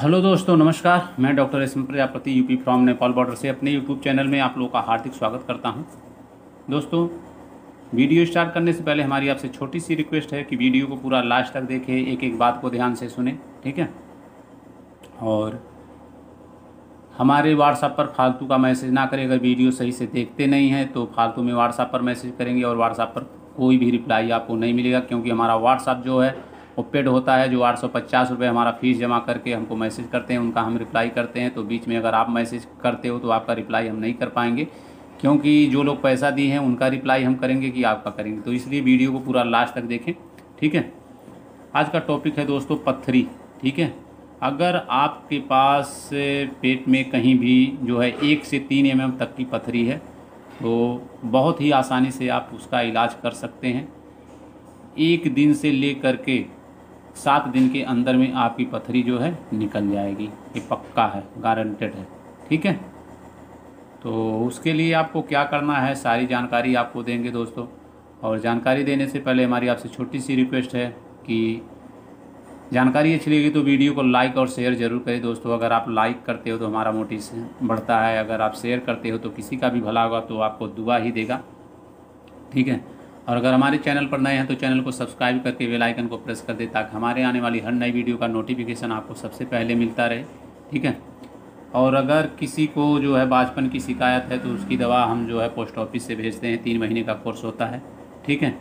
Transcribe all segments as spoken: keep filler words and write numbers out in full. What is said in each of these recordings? Hello दोस्तों नमस्कार, मैं doctor S M Prajapati UP from Nepal border से अपने यूट्यूब चैनल में आप लोगों का हार्दिक स्वागत करता हूं। दोस्तों वीडियो स्टार्ट करने से पहले हमारी आपसे छोटी सी रिक्वेस्ट है कि वीडियो को पूरा लास्ट तक देखें, एक एक बात को ध्यान से सुने, ठीक है। और हमारे व्हाट्सएप पर फालतू का मैसेज ना करें। अगर वीडियो सही से देखते नहीं हैं तो फालतू में व्हाट्सएप पर मैसेज करेंगे और व्हाट्सएप पर कोई भी रिप्लाई आपको नहीं मिलेगा, क्योंकि हमारा व्हाट्सएप जो है वो पेड होता है, जो आठ सौ पचास रुपये हमारा फीस जमा करके हमको मैसेज करते हैं, उनका हम रिप्लाई करते हैं। तो बीच में अगर आप मैसेज करते हो तो आपका रिप्लाई हम नहीं कर पाएंगे, क्योंकि जो लोग पैसा दिए हैं उनका रिप्लाई हम करेंगे कि आपका करेंगे। तो इसलिए वीडियो को पूरा लास्ट तक देखें, ठीक है। आज का टॉपिक है दोस्तों पत्थरी, ठीक है। अगर आपके पास पेट में कहीं भी जो है एक से तीन एम एम तक की पत्थरी है तो बहुत ही आसानी से आप उसका इलाज कर सकते हैं। एक दिन से ले कर के सात दिन के अंदर में आपकी पथरी जो है निकल जाएगी, ये पक्का है, गारंटेड है, ठीक है। तो उसके लिए आपको क्या करना है सारी जानकारी आपको देंगे दोस्तों। और जानकारी देने से पहले हमारी आपसे छोटी सी रिक्वेस्ट है कि जानकारी अच्छी लगी तो वीडियो को लाइक और शेयर ज़रूर करें दोस्तों। अगर आप लाइक करते हो तो हमारा मोटिवेशन बढ़ता है, अगर आप शेयर करते हो तो किसी का भी भला होगा तो आपको दुआ ही देगा, ठीक है। और अगर हमारे चैनल पर नए हैं तो चैनल को सब्सक्राइब करके बेल आइकन को प्रेस कर दे ताकि हमारे आने वाली हर नई वीडियो का नोटिफिकेशन आपको सबसे पहले मिलता रहे, ठीक है। और अगर किसी को जो है बचपन की शिकायत है तो उसकी दवा हम जो है पोस्ट ऑफिस से भेजते हैं, तीन महीने का कोर्स होता है, ठीक है।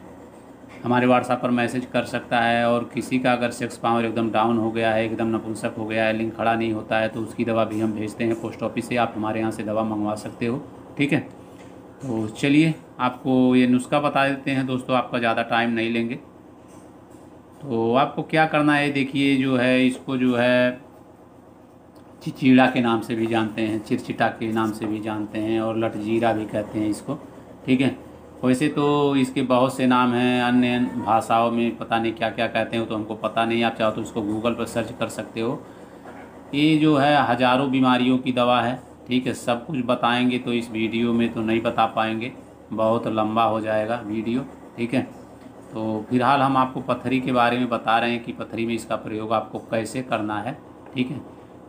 हमारे व्हाट्सएप पर मैसेज कर सकता है। और किसी का अगर सेक्स पावर एकदम डाउन हो गया है, एकदम नपुंसक हो गया है, लिंग खड़ा नहीं होता है तो उसकी दवा भी हम भेजते हैं पोस्ट ऑफिस से। आप हमारे यहाँ से दवा मंगवा सकते हो, ठीक है। तो चलिए आपको ये नुस्खा बता देते हैं दोस्तों, आपका ज़्यादा टाइम नहीं लेंगे। तो आपको क्या करना है, देखिए जो है इसको जो है चिचिड़ा के नाम से भी जानते हैं, चिरचिटा के नाम से भी जानते हैं और लटजीरा भी कहते हैं इसको, ठीक है। वैसे तो इसके बहुत से नाम हैं, अन्य भाषाओं में पता नहीं क्या क्या कहते हैं तो हमको पता नहीं। आप चाहो तो इसको गूगल पर सर्च कर सकते हो। ये जो है हज़ारों बीमारियों की दवा है, ठीक है। सब कुछ बताएंगे तो इस वीडियो में तो नहीं बता पाएंगे, बहुत लंबा हो जाएगा वीडियो, ठीक है। तो फिलहाल हम आपको पथरी के बारे में बता रहे हैं कि पथरी में इसका प्रयोग आपको कैसे करना है, ठीक है।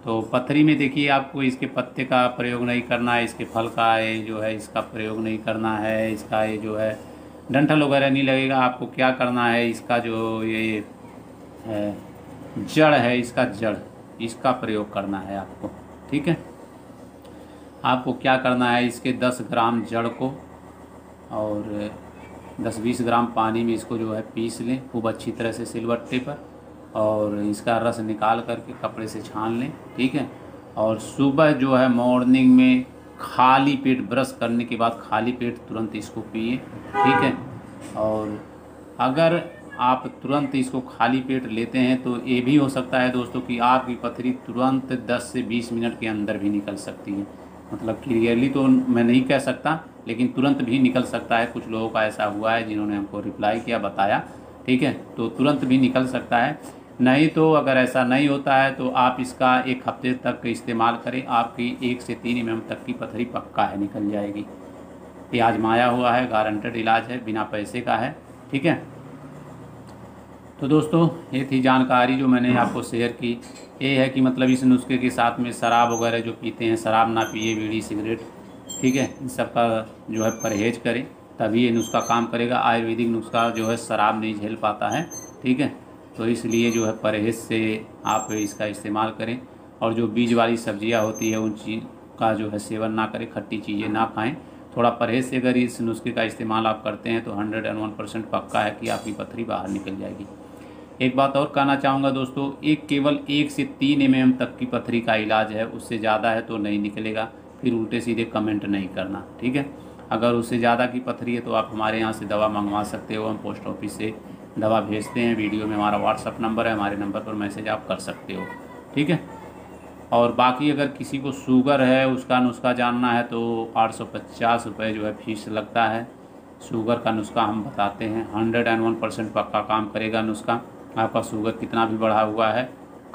तो पथरी में देखिए आपको इसके पत्ते का प्रयोग नहीं करना है, इसके फल का ये जो है इसका प्रयोग नहीं करना है, इसका ये जो है डंठल वगैरह नहीं लगेगा। आपको क्या करना है, इसका जो ये है, जड़ है, इसका जड़ इसका प्रयोग करना है आपको, ठीक है। आपको क्या करना है, इसके दस ग्राम जड़ को और दस बीस ग्राम पानी में इसको जो है पीस लें खूब अच्छी तरह से सिलबट्टे पर, और इसका रस निकाल करके कपड़े से छान लें, ठीक है। और सुबह जो है मॉर्निंग में खाली पेट, ब्रश करने के बाद खाली पेट तुरंत इसको पिए, ठीक है। और अगर आप तुरंत इसको खाली पेट लेते हैं तो ये भी हो सकता है दोस्तों कि आपकी पथरी तुरंत दस से बीस मिनट के अंदर भी निकल सकती है। मतलब क्लियरली तो मैं नहीं कह सकता लेकिन तुरंत भी निकल सकता है। कुछ लोगों का ऐसा हुआ है जिन्होंने हमको रिप्लाई किया, बताया, ठीक है। तो तुरंत भी निकल सकता है। नहीं तो अगर ऐसा नहीं होता है तो आप इसका एक हफ्ते तक इस्तेमाल करें, आपकी एक से तीन एम एम तक की पथरी पक्का है निकल जाएगी। ये आजमाया हुआ है, गारंटेड इलाज है, बिना पैसे का है, ठीक है। तो दोस्तों ये थी जानकारी जो मैंने आपको शेयर की। ये है कि मतलब इस नुस्खे के साथ में शराब वगैरह जो पीते हैं, शराब ना पिए, बीड़ी सिगरेट, ठीक है, इन सब का जो है परहेज करें तभी ये नुस्खा काम करेगा। आयुर्वेदिक नुस्खा जो है शराब नहीं झेल पाता है, ठीक है। तो इसलिए जो है परहेज से आप इसका इस्तेमाल करें। और जो बीज वाली सब्जियां होती है उन चीज़ का जो है सेवन ना करें, खट्टी चीज़ें ना खाएँ, थोड़ा परहेज से अगर इस नुस्खे का इस्तेमाल आप करते हैं तो हंड्रेड एंड वन परसेंट पक्का है कि आपकी पथरी बाहर निकल जाएगी। एक बात और कहना चाहूँगा दोस्तों, एक केवल एक से तीन एम एम तक की पथरी का इलाज है, उससे ज़्यादा है तो नहीं निकलेगा, फिर उल्टे सीधे कमेंट नहीं करना, ठीक है। अगर उससे ज़्यादा की पथरी है तो आप हमारे यहाँ से दवा मंगवा सकते हो, हम पोस्ट ऑफिस से दवा भेजते हैं। वीडियो में हमारा व्हाट्सअप नंबर है, हमारे नंबर पर मैसेज आप कर सकते हो, ठीक है। और बाकी अगर किसी को शुगर है उसका नुस्खा जानना है तो आठ सौ पचास रुपये जो है फीस लगता है। शुगर का नुस्खा हम बताते हैं, हंड्रेड एंड वन परसेंट पक्का काम करेगा नुस्खा। आपका शुगर कितना भी बढ़ा हुआ है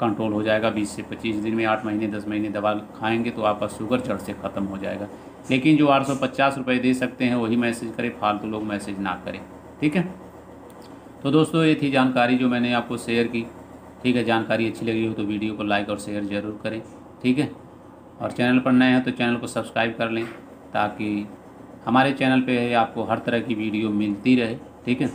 कंट्रोल हो जाएगा बीस से पच्चीस दिन में। आठ महीने दस महीने दवा खाएंगे तो आपका शुगर जड़ से ख़त्म हो जाएगा। लेकिन जो आठ सौ पचास रुपये दे सकते हैं वही मैसेज करें, फालतू लोग मैसेज ना करें, ठीक है। तो दोस्तों ये थी जानकारी जो मैंने आपको शेयर की। ठीक है। जानकारी अच्छी लगी हो तो वीडियो को लाइक और शेयर ज़रूर करें, ठीक है। और चैनल पर नए हैं तो चैनल को सब्सक्राइब कर लें ताकि हमारे चैनल पे आपको हर तरह की वीडियो मिलती रहे, ठीक है।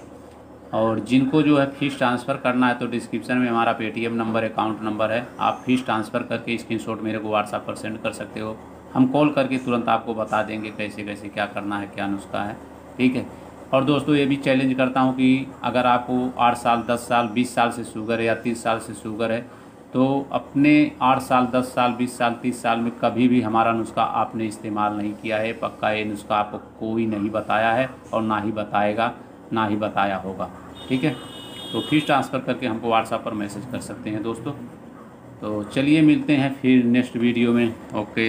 और जिनको जो है फ़ीस ट्रांसफ़र करना है तो डिस्क्रिप्शन में हमारा पेटीएम नंबर, अकाउंट नंबर है। आप फ़ीस ट्रांसफ़र करके स्क्रीनशॉट मेरे को व्हाट्सएप पर सेंड कर सकते हो, हम कॉल करके तुरंत आपको बता देंगे कैसे कैसे क्या करना है, क्या नुस्खा है, ठीक है। और दोस्तों ये भी चैलेंज करता हूँ कि अगर आपको आठ साल दस साल बीस साल से शुगर है या तीस साल से शुगर है तो अपने आठ साल दस साल बीस साल तीस साल में कभी भी हमारा नुस्खा आपने इस्तेमाल नहीं किया है। पक्का ये नुस्खा आपको कोई नहीं बताया है और ना ही बताएगा, ना ही बताया होगा, ठीक है। तो फीस ट्रांसफ़र करके हमको व्हाट्सएप पर मैसेज कर सकते हैं दोस्तों। तो चलिए मिलते हैं फिर नेक्स्ट वीडियो में, ओके।